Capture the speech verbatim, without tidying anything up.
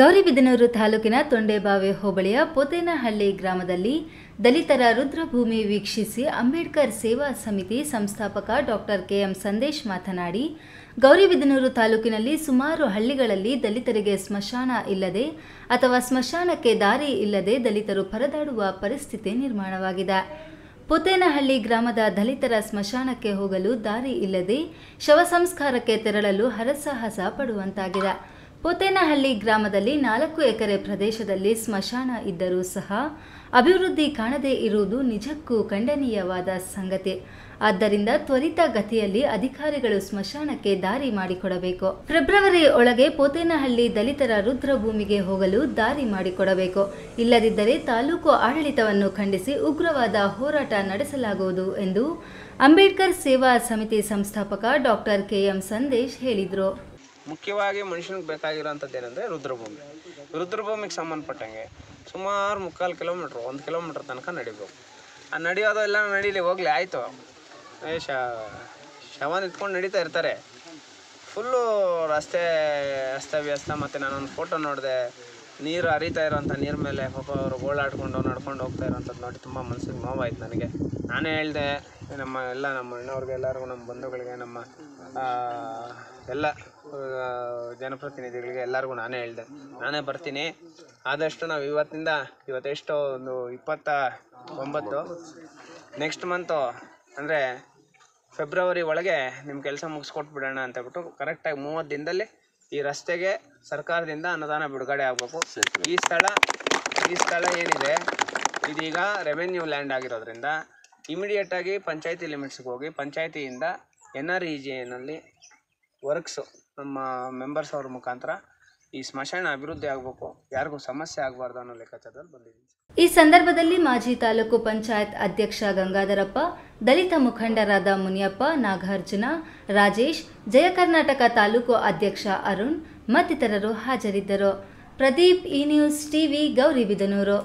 ಗೌರಿಬಿದನೂರು ತಾಲೂಕಿನ ತೊಂಡೆಬಾವೆ ಹೋಬಳಿಯ ಪೋತೇನಹಳ್ಳಿ ಗ್ರಾಮದಲ್ಲಿ ದಲಿತರ ರುದ್ರಭೂಮಿ ವೀಕ್ಷಿಸಿ ಅಂಬೇಡ್ಕರ್ ಸೇವಾ ಸಮಿತಿ ಸಂಸ್ಥಾಪಕ ಡಾಕ್ಟರ್ ಕೆಎಂ ಸಂದೇಶ್ ಮಾತನಾಡಿ, ಗೌರಿಬಿದನೂರು ತಾಲೂಕಿನಲ್ಲಿ ಸುಮಾರು ಹಳ್ಳಿಗಳಲ್ಲಿ ದಲಿತರಿಗೆ ಸ್ಮಶಾನ ಇಲ್ಲದೆ ಅಥವಾ ಸ್ಮಶಾನಕ್ಕೆ ದಾರಿ ಇಲ್ಲದೆ ದಲಿತರು ಪರದಾಡುವ ಪರಿಸ್ಥಿತಿ ನಿರ್ಮಾಣವಾಗಿದೆ. ಪೋತೇನಹಳ್ಳಿ ಗ್ರಾಮದ ದಲಿತರ ಸ್ಮಶಾನಕ್ಕೆ ಹೋಗಲು ದಾರಿ ಇಲ್ಲದೆ ಶವ ಸಂಸ್ಕಾರಕ್ಕೆ ತೆರಳಲು ಹರಸಾಹಸ ಪಡುವಂತಾಗಿದೆ. ಪೋತೇನಹಳ್ಳಿ ಗ್ರಾಮದಲ್ಲಿ ನಾಲ್ಕು ಎಕರೆ ಪ್ರದೇಶದಲ್ಲಿ ಸ್ಮಶಾನ ಇದ್ದರೂ ಸಹ ಅಭಿವೃದ್ಧಿ ಕಾಣದೇ ಇರುವುದು ನಿಜಕ್ಕೂ ಖಂಡನೀಯವಾದ ಸಂಗತಿ. ಆದ್ದರಿಂದ ತ್ವರಿತ ಗತಿಯಲ್ಲಿ ಅಧಿಕಾರಿಗಳು ಸ್ಮಶಾನಕ್ಕೆ ದಾರಿ ಮಾಡಿಕೊಡಬೇಕು. ಫೆಬ್ರವರಿ ಒಳಗೆ ಪೋತೇನಹಳ್ಳಿ ದಲಿತರ ರುದ್ರಭೂಮಿಗೆ ಹೋಗಲು ದಾರಿ ಮಾಡಿಕೊಡಬೇಕು. ಇಲ್ಲದಿದ್ದರೆ ತಾಲೂಕು ಆಡಳಿತವನ್ನು ಖಂಡಿಸಿ ಉಗ್ರವಾದ ಹೋರಾಟ ನಡೆಸಲಾಗುವುದು ಎಂದು ಅಂಬೇಡ್ಕರ್ ಸೇವಾ ಸಮಿತಿ ಸಂಸ್ಥಾಪಕ ಡಾಕ್ಟರ್ ಕೆಎಂ ಸಂದೇಶ್ ಹೇಳಿದರು. ಮುಖ್ಯವಾಗಿ ಮನುಷ್ಯನಿಗೆ ಬೇಕಾಗಿರೋಂಥದ್ದು ಏನಂದರೆ ರುದ್ರಭೂಮಿ. ರುದ್ರಭೂಮಿಗೆ ಸಂಬಂಧಪಟ್ಟಂಗೆ ಸುಮಾರು ಮುಕ್ಕಾಲು ಕಿಲೋಮೀಟ್ರ್ ಒಂದು ಕಿಲೋಮೀಟ್ರ್ ತನಕ ನಡಿಬೇಕು. ಆ ನಡೆಯೋದೆಲ್ಲ ನಡೀಲಿ ಹೋಗಲಿ ಆಯಿತು. ಶ ಶವ ನಿಂತ್ಕೊಂಡು ನಡೀತಾ ಇರ್ತಾರೆ. ಫುಲ್ಲು ರಸ್ತೆ ಅಸ್ತವ್ಯಸ್ತ. ಮತ್ತು ನಾನೊಂದು ಫೋಟೋ ನೋಡಿದೆ, ನೀರು ಹರಿತಾ ಇರೋಂಥ ನೀರು ಮೇಲೆ ಪಾಪ ಅವರು ಗೋಳಾಡ್ಕೊಂಡು ನಡ್ಕೊಂಡು ಹೋಗ್ತಾ ಇರೋಂಥದ್ದು ನೋಡಿ ತುಂಬ ಮನಸ್ಸಿಗೆ ನೋವಾಯಿತು ನನಗೆ. ನಾನೇ ಹೇಳಿದೆ ನಮ್ಮ ಎಲ್ಲ ನಮ್ಮ ಅಣ್ಣವ್ರಿಗೆ, ಎಲ್ಲರಿಗೂ, ನಮ್ಮ ಬಂಧುಗಳಿಗೆ, ನಮ್ಮ ಎಲ್ಲ ಜನಪ್ರತಿನಿಧಿಗಳಿಗೆ ಎಲ್ಲರಿಗೂ ನಾನೇ ಹೇಳಿದೆ, ನಾನೇ ಬರ್ತೀನಿ. ಆದಷ್ಟು ನಾವು ಇವತ್ತಿನಿಂದ ಇವತ್ತೆಷ್ಟೋ ಒಂದು ಇಪ್ಪತ್ತ ಒಂಬತ್ತು ನೆಕ್ಸ್ಟ್ ಮಂತು ಅಂದರೆ ಫೆಬ್ರವರಿ ಒಳಗೆ ನಿಮ್ಮ ಕೆಲಸ ಮುಗಿಸ್ಕೊಟ್ಬಿಡೋಣ ಅಂತ ಬಿಟ್ಟು ಕರೆಕ್ಟಾಗಿ ಮೂವತ್ತು ದಿನದಲ್ಲಿ ಈ ರಸ್ತೆಗೆ ಸರ್ಕಾರದಿಂದ ಅನುದಾನ ಬಿಡುಗಡೆ ಆಗಬೇಕು. ಈ ಸ್ಥಳ ಈ ಸ್ಥಳ ಏನಿದೆ ಇದೀಗ ರೆವೆನ್ಯೂ ಲ್ಯಾಂಡ್ ಆಗಿರೋದ್ರಿಂದ ಇಮಿಡಿಯೇಟಾಗಿ ಪಂಚಾಯತಿ ಲಿಮಿಟ್ಸ್ಗೆ ಹೋಗಿ ಪಂಚಾಯತಿಯಿಂದ ಎನ್ ಆರ್ ಇ ಜಿ ಎನಲ್ಲಿ ವರ್ಕ್ಸು ನಮ್ಮ ಮೆಂಬರ್ಸ್ ಅವ್ರ ಮುಖಾಂತರ ಈ ಸ್ಮಶಾನ ಅಭಿವೃದ್ಧಿ ಆಗಬೇಕು, ಯಾರಿಗೂ ಸಮಸ್ಯೆ ಆಗಬಾರ್ದು ಅನ್ನೋ ಲೆಕ್ಕಾಚಾರದಲ್ಲಿ ಬಂದಿದ್ದೀನಿ. ಈ ಸಂದರ್ಭದಲ್ಲಿ ಮಾಜಿ ತಾಲೂಕು ಪಂಚಾಯತ್ ಅಧ್ಯಕ್ಷ ಗಂಗಾಧರಪ್ಪ, ದಲಿತ ಮುಖಂಡರಾದ ಮುನಿಯಪ್ಪ, ನಾಗಾರ್ಜುನ, ರಾಜೇಶ್, ಜಯ ಕರ್ನಾಟಕ ತಾಲೂಕು ಅಧ್ಯಕ್ಷ ಅರುಣ್ ಮತ್ತಿತರರು ಹಾಜರಿದ್ದರು. ಪ್ರದೀಪ್, ಈ ನ್ಯೂಸ್ ಟಿವಿ, ಗೌರಿಬಿದನೂರು.